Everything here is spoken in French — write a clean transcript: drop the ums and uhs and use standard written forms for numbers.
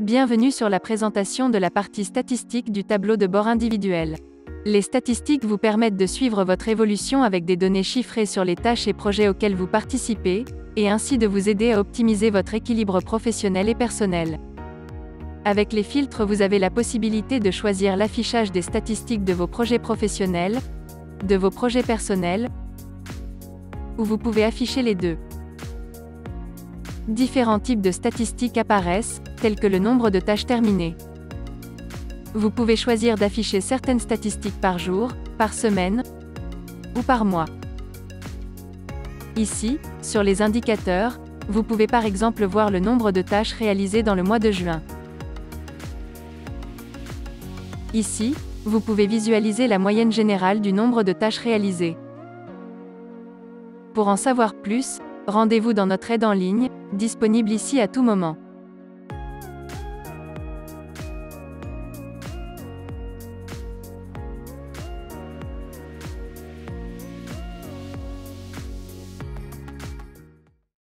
Bienvenue sur la présentation de la partie statistique du tableau de bord individuel. Les statistiques vous permettent de suivre votre évolution avec des données chiffrées sur les tâches et projets auxquels vous participez, et ainsi de vous aider à optimiser votre équilibre professionnel et personnel. Avec les filtres, vous avez la possibilité de choisir l'affichage des statistiques de vos projets professionnels, de vos projets personnels, ou vous pouvez afficher les deux. Différents types de statistiques apparaissent, tels que le nombre de tâches terminées. Vous pouvez choisir d'afficher certaines statistiques par jour, par semaine, ou par mois. Ici, sur les indicateurs, vous pouvez par exemple voir le nombre de tâches réalisées dans le mois de juin. Ici, vous pouvez visualiser la moyenne générale du nombre de tâches réalisées. Pour en savoir plus, rendez-vous dans notre aide en ligne, disponible ici à tout moment.